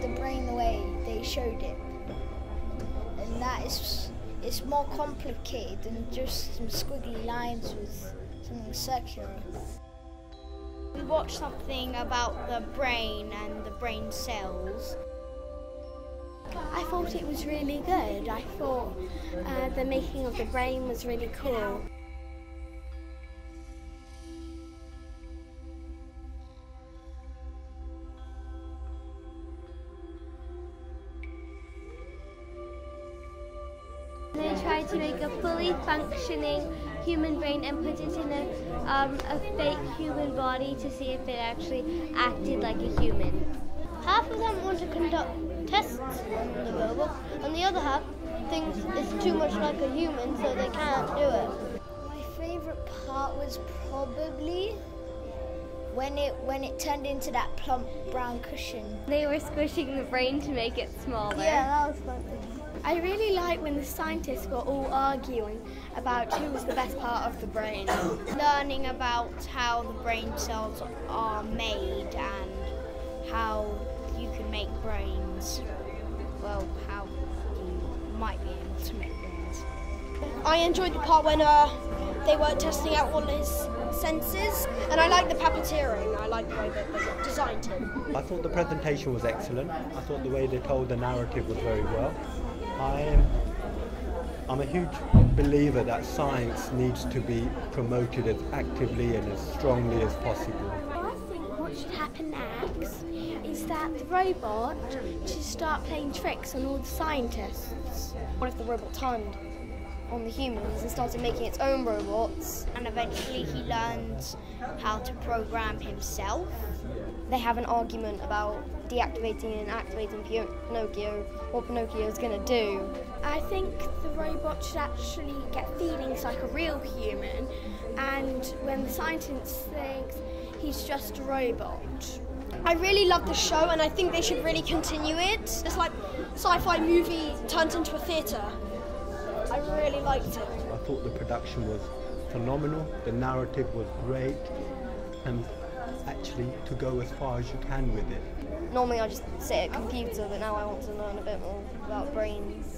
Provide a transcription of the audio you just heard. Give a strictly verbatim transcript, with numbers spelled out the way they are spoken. the brain the way they showed it. And that is, it's more complicated than just some squiggly lines with something circular. We watched something about the brain and the brain cells. I thought it was really good. I thought uh, the making of the brain was really cool. They tried to make a fully functioning human brain and put it in a, um, a fake human body to see if it actually acted like a human. Half of them want to conduct tests on the robot, and the other half thinks it's too much like a human, so they can't do it. My favourite part was probably when it when it turned into that plump brown cushion. They were squishing the brain to make it smaller. Yeah, that was fun. I really liked when the scientists were all arguing about who was the best part of the brain. Learning about how the brain cells are made and how you can make brains. Well, how you might be able to make brains. I enjoyed the part when uh, they were testing out all his senses, and I liked the puppeteering. I liked the way that they designed him. I thought the presentation was excellent. I thought the way they told the narrative was very well. I'm, I'm a huge believer that science needs to be promoted as actively and as strongly as possible. I think what should happen next is that the robot should start playing tricks on all the scientists. What if the robot turned on the humans and started making its own robots? And eventually he learns how to program himself. They have an argument about deactivating and activating Pinocchio, what Pinocchio's going to do. I think the robot should actually get feelings like a real human, and when the scientist thinks he's just a robot. I really love the show, and I think they should really continue it. It's like sci-fi movie turned into a theatre. I really liked it. I thought the production was phenomenal, the narrative was great, and actually to go as far as you can with it. Normally I just sit at a computer, but now I want to learn a bit more about brains.